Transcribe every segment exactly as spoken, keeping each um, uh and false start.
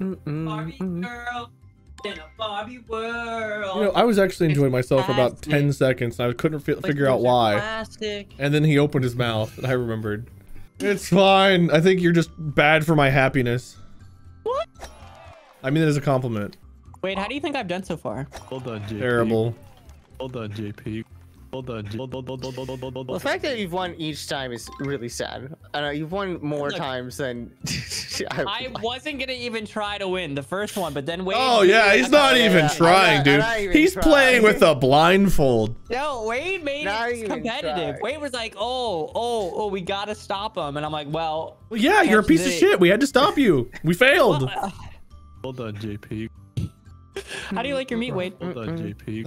Mm-mm-mm. Barbie girl in a Barbie world. You know, I was actually enjoying myself for about ten seconds, and I couldn't fi figure out why. Plastic. And then he opened his mouth, and I remembered. It's fine. I think you're just bad for my happiness. What? I mean, that is a compliment. Wait, how do you think I've done so far? Well done, J P. Terrible. Well done, J P. Well done, J P. Well, the fact that you've won each time is really sad. I know you've won more Look, times than. I, I wasn't gonna even try to win the first one, but then wait. Oh yeah, he's not even that. trying, dude. Not, even he's trying. playing with a blindfold. No, Wade made not it competitive. Try. Wade was like, oh, oh, oh, we gotta stop him, and I'm like, well. Well, yeah, you're a piece of shit. We had to stop you. We failed. Well, uh, well done, J P. How do you like your meat, Wade? Hold on, J P.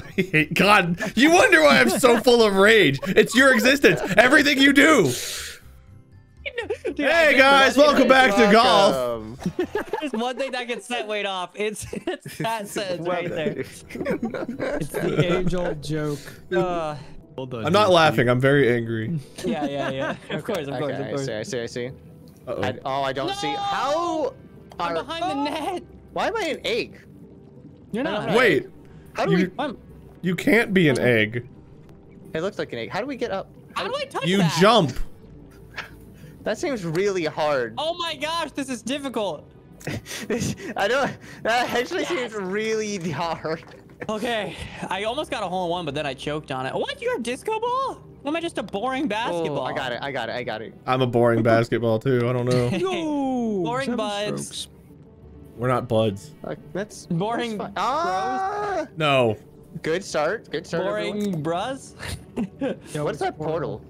God, you wonder why I'm so full of rage. It's your existence. Everything you do. Dude, hey, guys. Welcome back to welcome. golf. There's one thing that can set Wade off. It's, it's that sentence right there. It's the age-old joke. Uh, Hold on, I'm not J P. laughing. I'm very angry. Yeah, yeah, yeah. Of course, of course, okay, of course. I see, I see, I see. Uh-oh. I, oh, I don't no! see. How? I'm are, behind oh! the net. Why am I an egg? You're not. Right. Wait. How do you, we? You can't be an egg. It looks like an egg. How do we get up? How, how do I touch you that? You jump. That seems really hard. Oh my gosh, this is difficult. this, I don't. That actually yes. seems really hard. Okay, I almost got a hole in one, but then I choked on it. What? You're a disco ball? Or am I just a boring basketball? Oh, I got it. I got it. I got it. I'm a boring basketball too. I don't know. Yo, boring buds. Strokes. We're not buds. Uh, that's boring. That's ah! No. Good start. Good start. Boring brus. Yo, what is that portal? portal?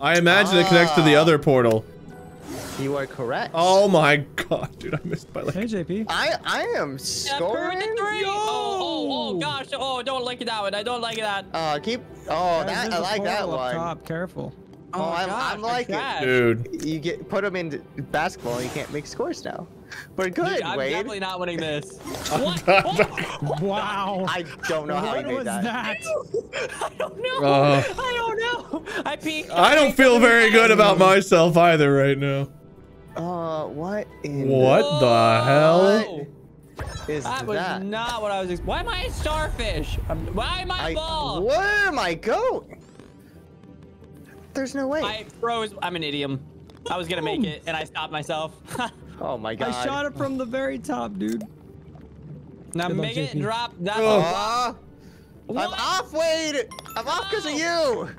I imagine ah. it connects to the other portal. You are correct. Oh my god, dude! I missed by like. Hey J P. I I am scoring. Yeah, three. Oh, oh oh gosh! Oh, don't like that one. I don't like that. Uh, keep. Oh, that I like that one. Top. Careful. Oh, oh I'm, gosh, I'm like it, dude. You get put them in basketball. And you can't make scores now. But good, Dude, I'm Wade. definitely not winning this. What? What? Wow. I don't know how I did that. that. I don't know. Uh, I don't know. I peeked. I, I don't feel very good about myself either right now. Uh, what in What the, the hell? What is that? That was not what I was expecting. Why am I a starfish? Why am I a ball? Where am I going? There's no way. I froze. I'm an idiom. I was going to make it, and I stopped myself. Oh my god. I shot it from the very top, dude. Now make it and drop that oh. one. I'm off, Wade! I'm no. off because of you!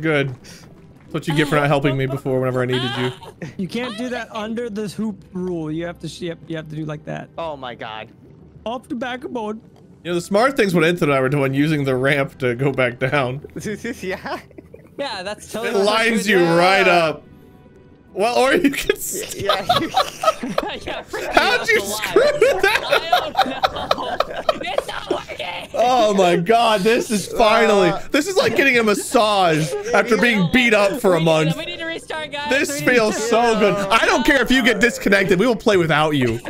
Good. That's what you get for not helping me before whenever I needed you. You can't do that under this hoop rule. You have to ship. You have to do like that. Oh my god. Off the back of board. You know, the smart thing's what Anthony and I were doing, using the ramp to go back down. yeah. Yeah, that's totally. It lines you yeah. right up. Well, or you can yeah, you yeah, How'd you screw that? I don't know. It's not working. Oh my god, this is finally. Uh, this is like getting a massage after being beat up for a month. We need to restart, guys. This feels so good. I don't care if you get disconnected. We will play without you.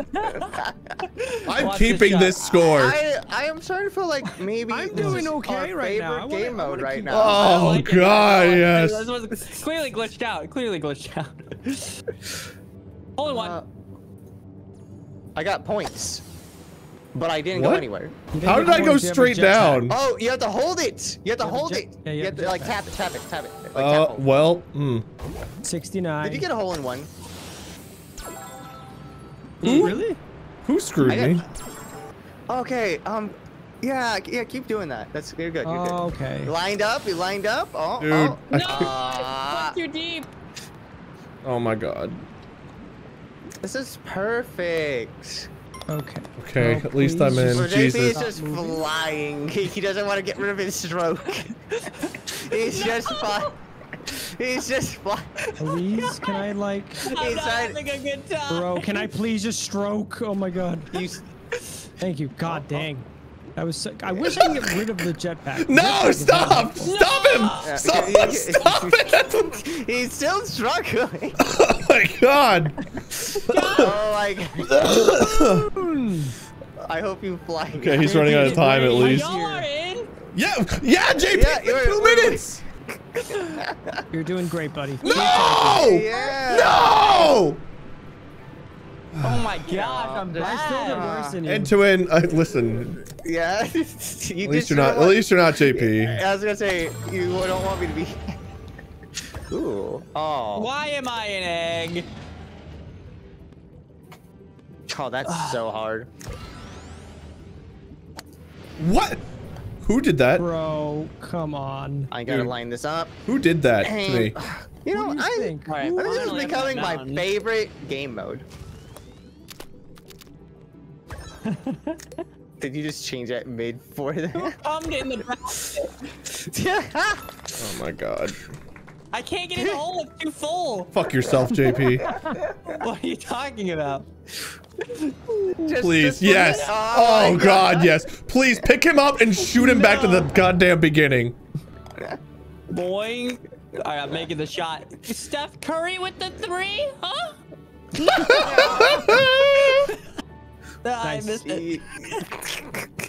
I'm Watch keeping this score. I, I am starting to feel like maybe I'm doing okay right now. Favorite game mode right now. Oh like god, it. yes. This was clearly glitched out. Clearly glitched out. Only one. Uh, I got points, but I didn't what? go anywhere. How did I go straight down? Oh, you have to hold it. You have to you have hold it. Yeah, you, you have, have to like tap it, tap it, tap it. Like, uh, tap well, mm. sixty-nine. Did you get a hole in one? Who? Really? Who screwed got, me? Okay. Um. Yeah. Yeah. Keep doing that. That's you're good. You're good. Oh, okay. You lined up. You lined up. Oh. Dude, oh. No. Uh, too deep. Oh my god. This is perfect. Okay. Okay, oh, at please. least I'm in. So J P is just flying. He, he doesn't want to get rid of his stroke. He's no! just flying. He's just flying. Please, oh can I like... I'm not having a good time. Bro, can I please just stroke? Oh my god. You... Thank you. God oh, dang. Oh. I was so, I wish I could get rid of the jetpack. No, stop! Stop him! No! Stop, yeah, stop it! He's still struggling. Oh my god. Oh my god. I hope you fly. Okay, now. he's running out of time at least. Y'all are in? Yeah, yeah, J P, yeah, you're, two we're, minutes! We're, we're. You're doing great, buddy. No! Yeah. No! Oh my gosh, I'm dying. End to end, I listen. Yeah. you at least you're not. Want... At least you're not J P. Yeah, I was gonna say you don't want me to be. Ooh. Oh. Why am I an egg? Oh, that's so hard. What? Who did that? Bro, come on. I gotta Dude. line this up. Who did that Dang. to me? You know, you I think right, this is becoming my down. favorite game mode. Did you just change that mid for that? I'm getting the Oh my god. I can't get in the hole, it's too full. Fuck yourself, J P. What are you talking about? Just, Please, just yes. Oh, oh god, god, yes. Please pick him up and shoot him no. back to the goddamn beginning. Boing. Alright, I'm making the shot. Steph Curry with the three? Huh? I missed it.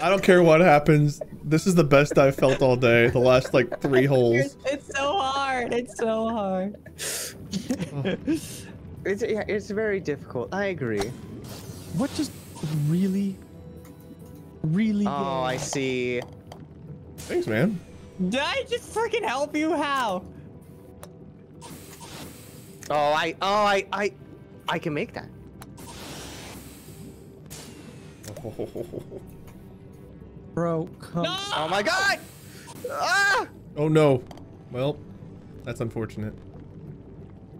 I don't care what happens. This is the best I've felt all day. The last like three holes. It's so hard. It's so hard. It's yeah, it's very difficult. I agree. What just really, really? Oh, good. I see. Thanks, man. Did I just freaking help you? How? Oh, I, oh, I, I, I can make that. Bro, come. No! Oh my god! Ah! Oh no. Well, that's unfortunate.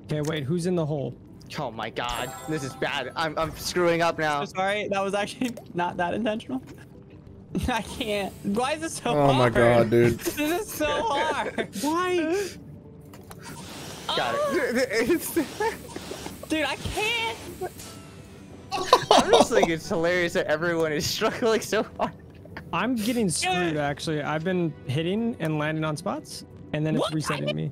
Okay, wait, who's in the hole? Oh my god, this is bad. I'm, I'm screwing up now. I'm sorry, that was actually not that intentional. I can't. Why is this so hard? Oh my god, dude. This is so hard. Why? Got it. Dude, I can't. I just think it's hilarious that everyone is struggling so hard. I'm getting screwed, actually. I've been hitting and landing on spots, and then it's what? resetting me.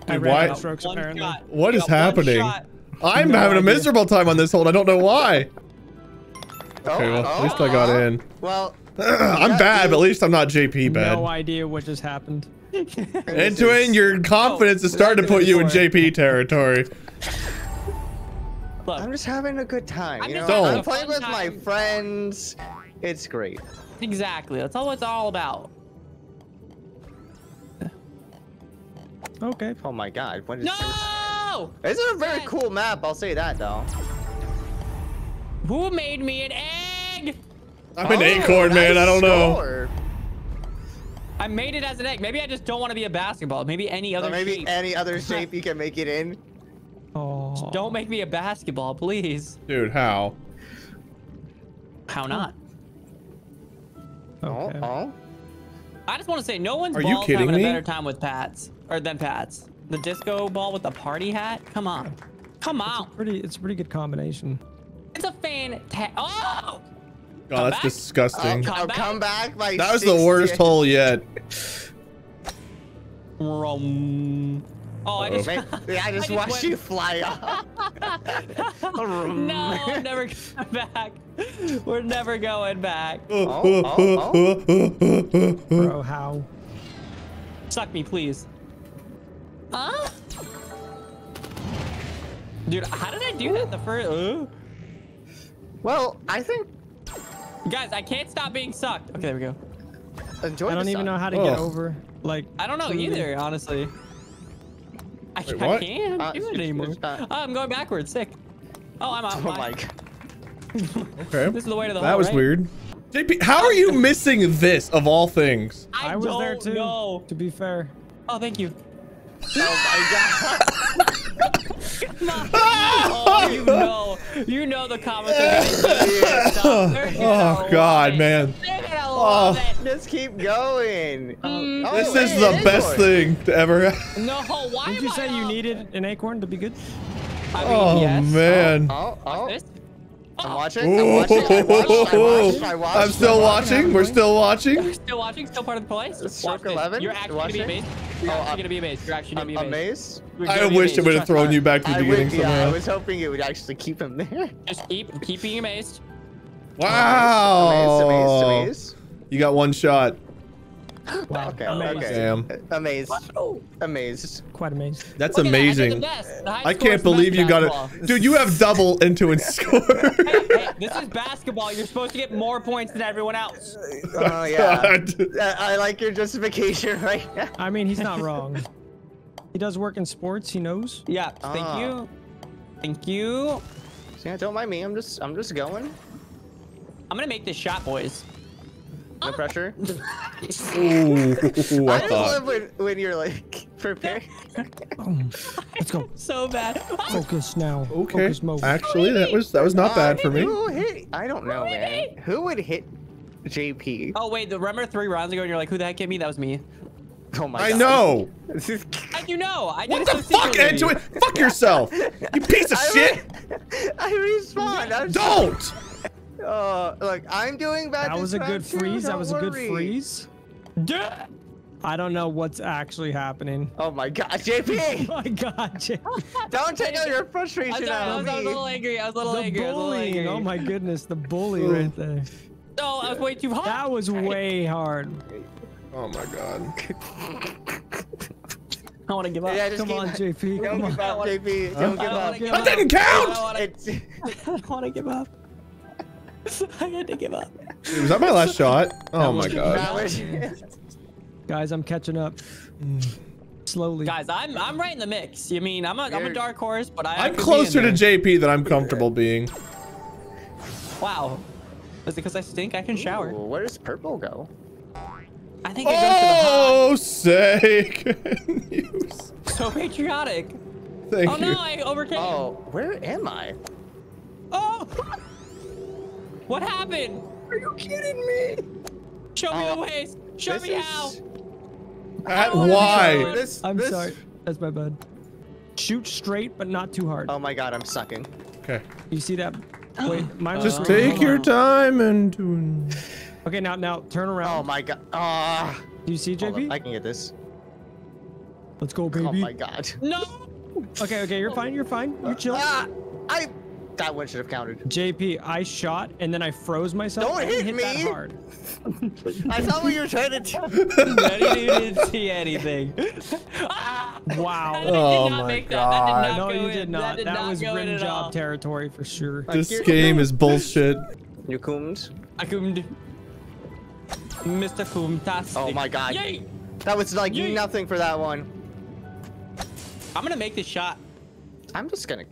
Dude, I ran out of strokes, apparently. Shot. What is happening? I'm no having idea. a miserable time on this hold. I don't know why. Okay, well, at least I got in. Well, I'm bad, but at least I'm not J P bad. No idea what just happened. End to end, your confidence oh, is starting to put you in J P territory. Look, I'm just having a good time. I'm, you know? I'm playing with time. my friends. It's great. Exactly. That's all it's all about. Okay. Oh my god. What is no! This is a very cool map. I'll say that though. Who made me an egg? I'm oh, an acorn, man. I, I don't score. know. I made it as an egg. Maybe I just don't want to be a basketball. Maybe any other or maybe shape. Maybe any other shape you can make it in. Oh. Don't make me a basketball, please. Dude, how? How not? Oh, okay. oh. I just want to say, no one's Are balls having me? a better time with Pats or than Pats. The disco ball with the party hat. Come on, come on. It's a pretty. It's a pretty good combination. It's a fantastic. Oh. God, come that's back? disgusting. Oh, come, come back. back that was the worst hole yet. Rum. Oh, I just, I just, just watched you fly off. No, I'm never going back. We're never going back. Oh, oh, oh. Bro, how? Suck me, please. Huh? Dude, how did I do that the first? Uh? Well, I think. Guys, I can't stop being sucked. Okay, there we go. Enjoy I don't even suck. know how to oh. get over. Like, I don't know either, honestly. I, Wait, I can't uh, do it anymore. Oh, I'm going backwards. Sick. Oh, I'm out. Oh my god. Okay. This is the way to the That hole, was right? weird. J P, how are you missing this of all things? I, I was don't there too. Know. To be fair. Oh, thank you. Oh my god. Oh, you know, you know the comments. Are oh god, man. Oh. Just keep going. Mm. Oh, this is the best thing to ever happen. No, why Did you I say you needed an acorn to be good? I mean, oh, yes. man. Oh, oh, oh. I'm watching. I'm watching. I watched, I watched, I watched, I'm still watching. We're still watching. We're still watching. Still part of the play. Circle eleven. You're actually going to be amazed. You're actually going to be amazed. You're actually going to be amazed. I wish it would have thrown you back to the beginning somewhere. I was hoping it would actually keep him there. Just keep, keep being amazed. Wow. Amazed, amazed, amazed. You got one shot. Wow. Okay. Amazed. Okay. Damn. Amazed. Oh. Amazed. Quite amazed. That's Look amazing. That. I, I can't believe you basketball. got it. Dude, you have double into and score. Hey, hey, this is basketball. You're supposed to get more points than everyone else. Oh, uh, yeah. I, I like your justification right now. I mean, he's not wrong. He does work in sports. He knows. Yeah. Thank ah. you. Thank you. See, don't mind me. I'm just, I'm just going. I'm gonna make this shot, boys. No pressure. Ooh, I, I love when, when you're like prepared. Boom. Let's go. So bad. Focus now. Okay. Focus mode. Actually, that was that was not uh, bad for me. Who hit? I don't know, man. Who would hit J P? Oh wait, the remember three rounds ago, and you're like, who the heck hit me? That was me. Oh my I God. I know. And you know. I what the fuck, Antoine? Fuck yourself. You piece of I shit. Re I respawned. I'm don't. Sorry. Oh, look, I'm doing bad. That was a good freeze. That was a good freeze. I don't know what's actually happening. Oh my God, J P! Oh my God, J P! Don't take all your frustration out of me. I was a little angry. I was a little angry. The bullying. Oh my goodness, the bully right there. No, I was way too hard. That was way hard. Oh my God. I want to give up. Yeah, Come on, J P. Don't give up, J P. Don't give up. That didn't count! I don't want to give up. I had to give up. Dude, was that my last shot? Oh my God. Guys, I'm catching up. Mm. Slowly. Guys, I'm I'm right in the mix. You mean I'm a I'm a dark horse, but I I'm closer to J P than I'm comfortable being. Wow. Is it because I stink? I can shower. Ooh, where does purple go? I think it goes oh, to the Oh say can you so patriotic. Thank oh, you. Oh no, I overcame. Oh, where am I? Oh. What happened? Are you kidding me? Show me uh, the ways. Show me is... how. At why? This, I'm this... sorry. That's my bad. Shoot straight, but not too hard. Oh my God, I'm sucking. Okay. You see that? Wait, my Just uh, take your time and. Okay, now now turn around. Oh my God. Uh, Do you see J P? I can get this. Let's go, baby. Oh my God. No. Okay, okay, you're fine. You're fine. You're chill. Uh, I. That one should have counted. J P, I shot and then I froze myself. Don't hit, hit me! That hard. I saw what you were trying to do. No, you didn't see anything. Ah, wow. That oh did not my make God. That. That did not no, you in. Did not. That, did that not was rim job all. Territory for sure. This like, game is bullshit. You coomed. I coomed. Mister Coomtastic. Oh my God. Yay. That was like Yay. nothing for that one. I'm gonna make this shot. I'm just gonna.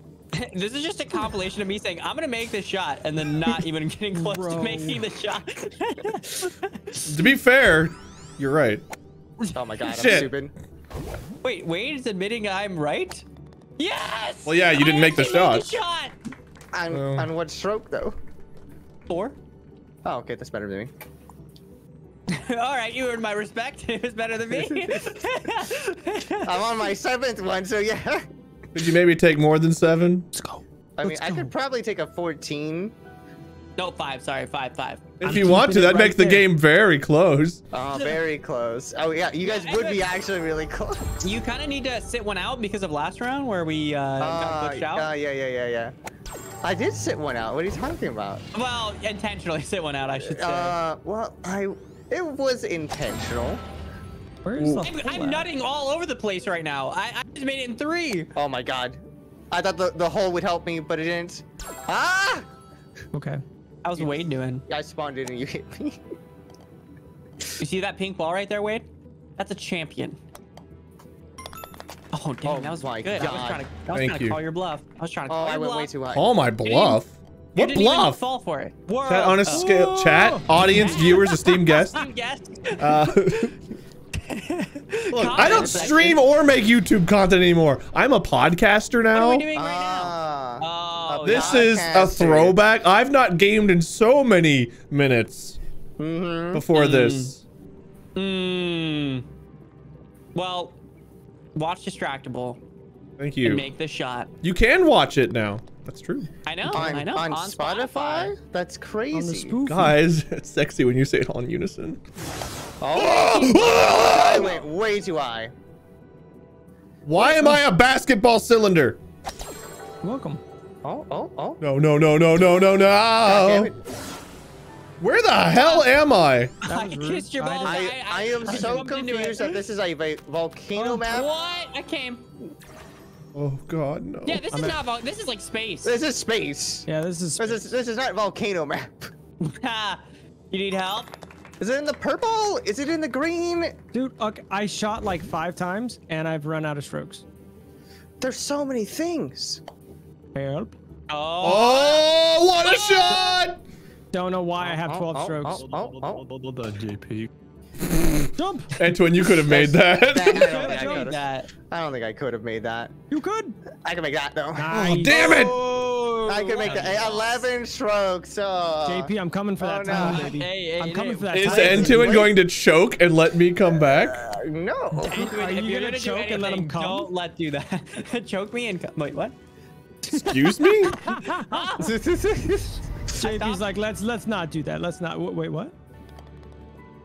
This is just a compilation of me saying I'm gonna make this shot and then not even getting close Bro. to making the shot. To be fair, you're right. Oh my God, Shit. I'm stupid. Wait, Wade is admitting I'm right? Yes! Well, yeah, you didn't I make the shot. The shot. On, um, on what stroke though? Four. Oh, okay, that's better than me. All right, you earned my respect. It was better than me. I'm on my seventh one, so yeah. Could you maybe take more than seven? Let's go. I mean, Let's I go. could probably take a fourteen. No, five. Sorry, five, five. If I'm you want to, that right makes there. the game very close. Oh, very close. Oh, yeah. You guys yeah, would be actually really close. You kind of need to sit one out because of last round where we uh, uh, got pushed out. Uh, yeah, yeah, yeah, yeah. I did sit one out. What are you talking about? Well, intentionally sit one out, I should say. Uh, well, I. It was intentional. I'm, I'm nutting all over the place right now. I, I just made it in three. Oh my God. I thought the, the hole would help me, but it didn't. Ah! Okay. How's you, Wade doing? I spawned in and you hit me. You see that pink ball right there, Wade? That's a champion. Oh, damn. Oh, that was my good. God. I was trying to, I was trying to you. call your bluff. I was trying to oh, call I your went bluff. way too high. Call my bluff? You what didn't bluff? Even fall for it. Whoa. Chat, on a oh. scale, chat, audience, yeah. viewers, esteemed guests. Esteemed guests. Uh, Look, I don't stream or make YouTube content anymore. I'm a podcaster now. What are we doing right now? Uh, oh, this is a throwback. I've not gamed in so many minutes mm-hmm. before mm. this. Mm. Well, watch Distractable. Thank you. And make the shot. You can watch it now. That's true. I know. On, I know. On, on Spotify? Spotify? That's crazy. Guys, it's sexy when you say it all in unison. Oh! Oh! I went way too high. Why am I a basketball cylinder? Welcome. Oh, oh, oh. No, no, no, no, no, no, no. Where the hell am I? I kissed your balls. I, I, I am I so confused that this is a volcano oh, map. What? I came. Oh God, no. Yeah, this I'm is not. This is like space. This is space. Yeah, this is. This is this is not volcano map. You need help? Is it in the purple? Is it in the green? Dude, okay, I shot like five times and I've run out of strokes. There's so many things. Help! Oh, oh what a shot! Don't know why oh, I have oh, twelve oh, strokes. Oh, oh, oh, oh. J P. Jump! Antoine, you could have made that. I, don't I, made that. I don't think I could have made that. You could. I can make that though. Nice. Oh, damn it! Oh, I could make that. eleven strokes. Oh. J P, I'm coming for that oh, no. time, baby. Hey, hey, I'm coming hey, for that. Is Antoine going to choke and let me come back? Uh, no. Are you, you gonna, gonna choke and let him come? Don't let do that. Choke me and come. Wait, what? Excuse me? J P's like, let's let's not do that. Let's not. Wait, what?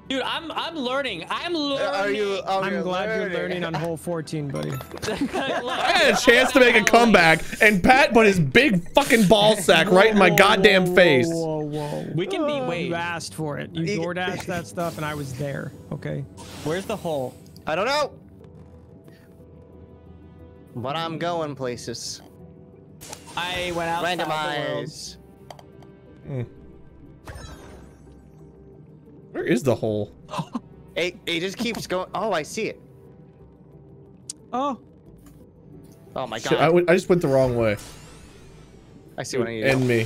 Dude, I'm I'm learning. I'm learning. Are you, are I'm you glad learning? You're learning on hole fourteen, buddy. I had a chance to make a comeback, and Pat put his big fucking ball sack right in my goddamn face. Whoa, whoa, whoa. We can be way. You asked for it. You DoorDashed that stuff, and I was there. Okay. Where's the hole? I don't know. But I'm going places. I went outside Randomize. The world. Mm. Where is the hole? It, it just keeps going. Oh, I see it. Oh. Oh my God. Shit, I, w I just went the wrong way. I see what I need. End me.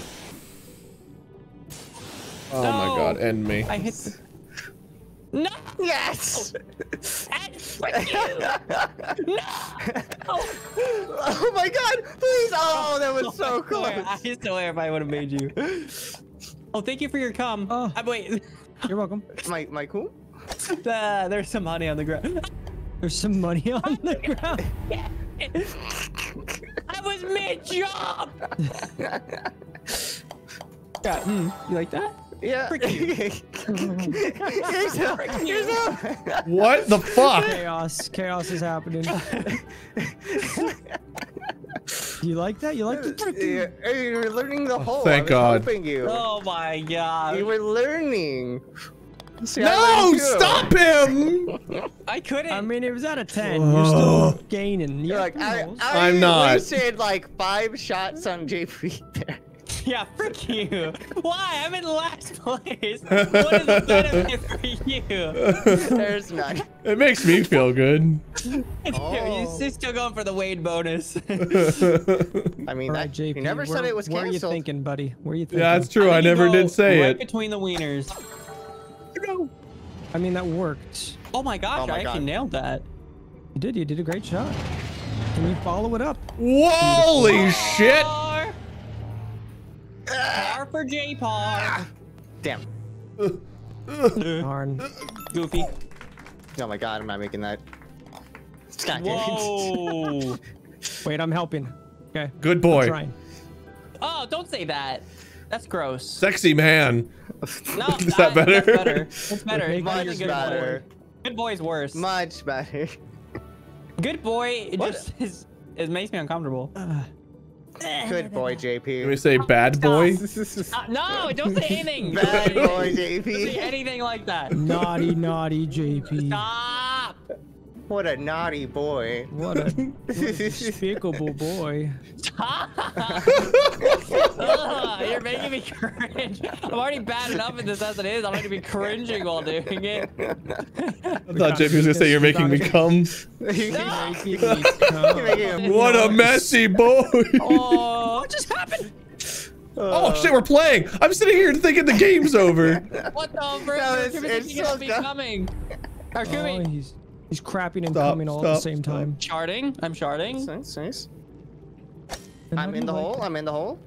Oh no. My God, end me. I hit the... No. Yes. That's like you. No. Oh my God, please. Oh, that was so close. I just don't know if I would have made you. Oh, thank you for your cum. Oh. I, wait. You're welcome. My, my cool? Uh, there's some honey on the ground. There's some money on the ground. I was mid-job! Yeah, mm, you like that? Yeah. Here's what the fuck? Chaos. Chaos is happening. You like that? You like that? You were learning the whole. Oh, thank God. You. Oh my God. You were learning. See, no! Stop him! I couldn't. I mean, it was out of ten. Whoa. You're still gaining. You're like, I, I I'm not. You said like five shots on J P there. Yeah, frick you. Why? I'm in last place. What is the benefit for you? There's none. It makes me feel good. Oh. You're still going for the Wade bonus. I mean, right, that, J P, you never said it was canceled. What are you thinking, buddy? What are you thinking? Yeah, that's true. I, I never did say right it. Between the wieners. No. I mean, that worked. Oh my gosh, oh my I God. Actually nailed that. You did. You did a great shot. Can you follow it up? Holy Beautiful. Shit. Par for J Par. Damn. Darn. Goofy. Oh my God, I'm not making that. Whoa. Wait, I'm helping. Okay. Good boy. Oh, don't say that. That's gross. Sexy man. No, is that I, better? That's better. It's better. It's much good better. Boy. Good boy's worse. Much better. Good boy. It what? Just is, it makes me uncomfortable. Uh. Good boy, J P. Can we say bad boy? Uh, no, don't say anything. Bad boy, J P. Don't say anything like that. Naughty, naughty, J P. Stop. What a naughty boy. What a, what a despicable boy. Stop. Ugh, you're making me cringe. I'm already bad enough at this as it is. I'm going to be cringing while doing it. I thought J P was going to say you're making me cum. What a messy boy. Oh, what just happened? Uh, oh shit, we're playing. I'm sitting here thinking the game's over. What the frick? No, it's, it's so be coming. Our oh, he's... He's crapping and stop, coming all stop, at the same stop. Time. Sharding. I'm sharding. Nice, nice. I'm in the like hole. That. I'm in the hole.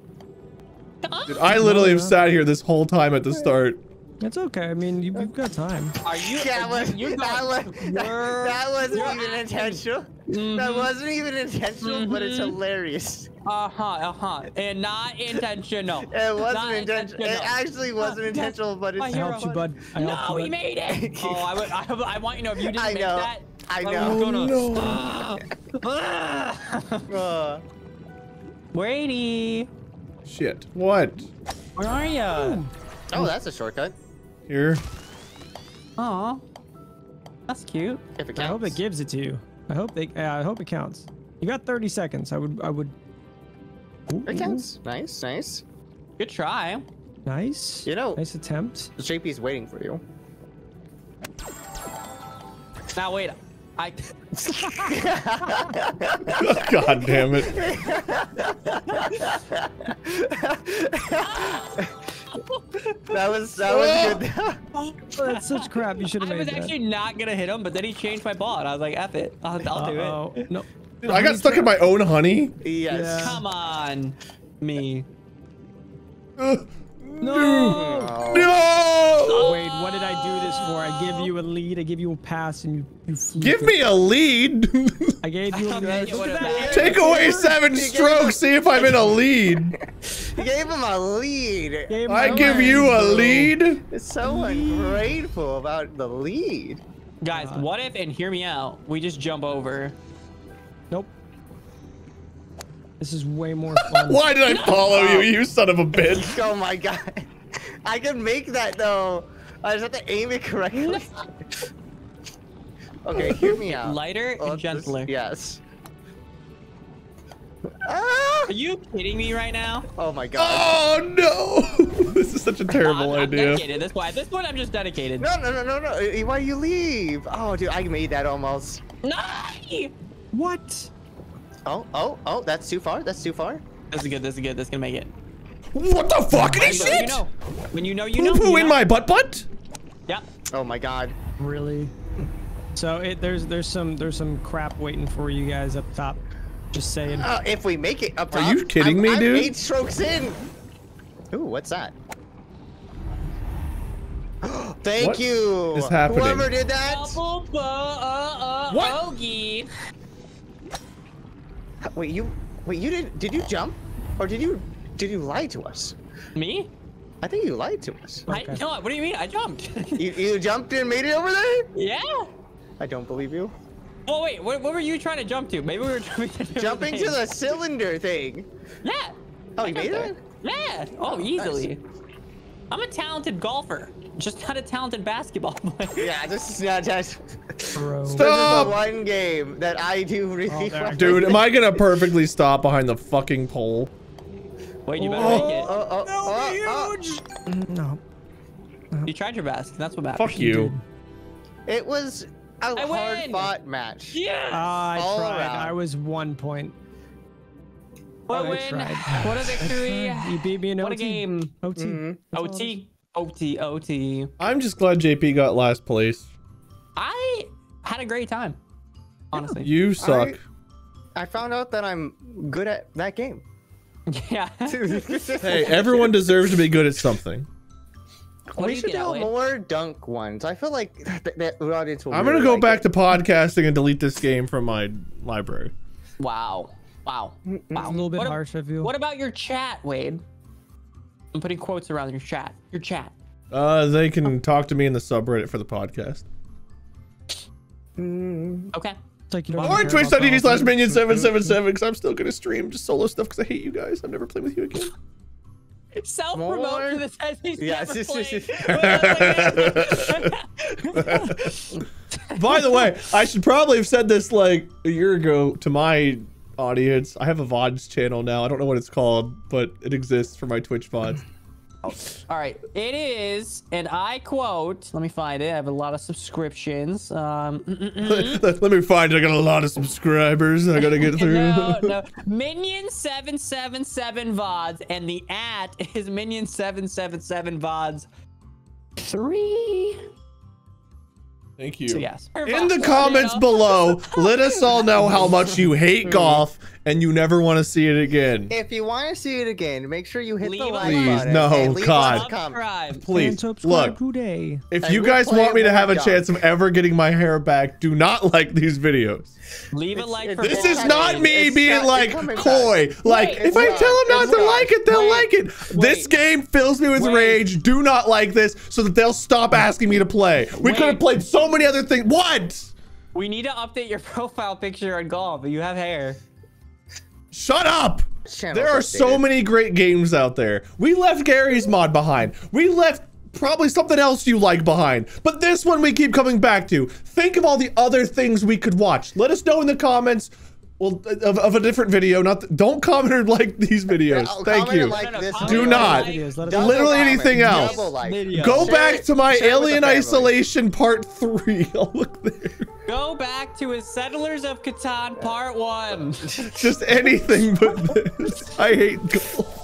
Dude, I literally have sat here this whole time at the start. It's okay. I mean, you, you've got time. Are you? That was. You that, was that, that wasn't even intentional. Mm-hmm. That wasn't even intentional, mm-hmm. but it's hilarious. Uh huh. Uh huh. And not intentional. It wasn't not intentional. It actually wasn't uh, intentional, but it's. I helped you, bud. I no, we made it. Oh, I, would, I, I want you to know if you didn't I know. Make that. I know. I gonna, oh, no. Uh, uh. Brady. Shit. What? Where are you? Oh, that's a shortcut. Here. Aw. That's cute. If it counts. I hope it gives it to you. I hope they. Uh, I hope it counts. You got thirty seconds. I would. I would. Ooh. It counts. Nice. Nice. Good try. Nice. You know. Nice attempt. The J P's waiting for you. Now wait. I. God damn it. That was that was good. That's such crap. You should have made that. I was actually that. not gonna hit him, but then he changed my ball, and I was like, "F it, I'll, I'll uh -oh. do it." No, dude, I got stuck crap. in my own honey. Yes. Yeah. Come on, me. Uh, no. No. No. Wait, what did I do this for? I give you a lead. I give you a pass, and you you. Give me it. a lead. I gave you a lead. Take away seven strokes. See if I'm in a lead. You gave him a lead. Gave I give lead. you a lead. It's so ungrateful about the lead. Guys, uh, what if, and hear me out, we just jump over? Nope. This is way more fun. Why did I follow you, you son of a bitch? Oh my god. I can make that though. I just have to aim it correctly. Okay, hear me out. Lighter oh, and gentler. This, yes. Ah! Are you kidding me right now? Oh my god. Oh no! This is such a terrible I'm, I'm idea. Dedicated. This one, this one, I'm just dedicated. No, no, no, no, no. Why you leave? Oh, dude, I made that almost. No! What? Oh, oh, oh! That's too far. That's too far. This is good. This is good. That's gonna make it. What the fuck? It is shit. You know. When you know, you know. Poo poo you in know. my butt butt. Yep. Oh my god. Really? So it there's there's some there's some crap waiting for you guys up top. Just saying. Uh, if we make it up top. Are you kidding I'm, me, I'm dude? Eight strokes in. Ooh, what's that? Thank what you. Is happening? Whoever did that. Double, uh, uh, what? Bogey. Wait, you. Wait, you didn't. Did you jump, or did you? Did you lie to us? Me? I think you lied to us. Okay. I no. What do you mean? I jumped. you, you jumped and made it over there? Yeah. I don't believe you. Oh wait, what, what were you trying to jump to? Maybe we were jumping to the Jumping thing. to the cylinder thing. Yeah. Oh, you made it? Yeah. Oh, oh easily. Nice. I'm a talented golfer, just not a talented basketball player. Yeah, this is not just. Bro. Stop. This is the one game that I do really well. Oh, dude, am I gonna perfectly stop behind the fucking pole? Wait, you better oh, make it. Oh, oh, oh, no, huge. No. no. You tried your best. That's what matters. Fuck you. Dude. It was. A I hard win. fought match. Yes. Uh, I All tried. Around. I was one point. What a win! What a victory! You beat me in what O T. What a game! O T. Mm-hmm. O T. O T. O T. I'm just glad J P got last place. I had a great time. Honestly. Yeah, you suck. I, I found out that I'm good at that game. Yeah. Hey, everyone deserves to be good at something. What we should do more dunk ones. I feel like that, that audience will I'm really gonna go like back it. to podcasting and delete this game from my library. Wow, wow, wow. It's a little bit what harsh of you. What about your chat, Wade? I'm putting quotes around your chat. Your chat. Uh, they can oh. talk to me in the subreddit for the podcast. Mm. Okay. Like or twitch dot t v slash minion seven seven seven because I'm still gonna stream just solo stuff because I hate you guys. I'm never playing with you again. Self-promoter that says he's yes, never played. By the way, I should probably have said this like a year ago to my audience. I have a V O Ds channel now. I don't know what it's called, but it exists for my Twitch V O Ds. Oh. All right, it is, and I quote. Let me find it. I have a lot of subscriptions. Um, mm, mm, mm. let, let me find it. I got a lot of subscribers. I gotta get through. no, no. Minion seven seven seven V O D S, and the at is Minion seven seven seven V O D S three. Thank you. So, yes. In the comments below, let us all know how much you hate golf. And you never want to see it again. If you want to see it again, make sure you hit leave the like button. No, hey, leave God. Subscribe. Please, look. Today. If and you we'll guys want me to have a dunk. chance of ever getting my hair back, do not like these videos. Leave a like for This is not me it's being not, like coy. Back. Like, wait, if I wrong. tell them not it's to wrong. like it, they'll wait, like it. Wait, this game fills me with wait. rage. Do not like this so that they'll stop asking me to play. We could have played so many other things. What? We need to update your profile picture on golf, but you have hair. Shut up! channels. There are updated. so many great games out there. We left Gary's Mod behind. We left probably something else you like behind, but this one we keep coming back to. Think of all the other things we could watch. Let us know in the comments. Well, of, of a different video. Not th don't comment or like these videos. No, thank you. Like no, no, this do not. Like, literally anything else. Like. Go share back it, to my Alien Isolation Part three. I'll look there. Go back to his Settlers of Catan Part one. Just anything but this. I hate gold.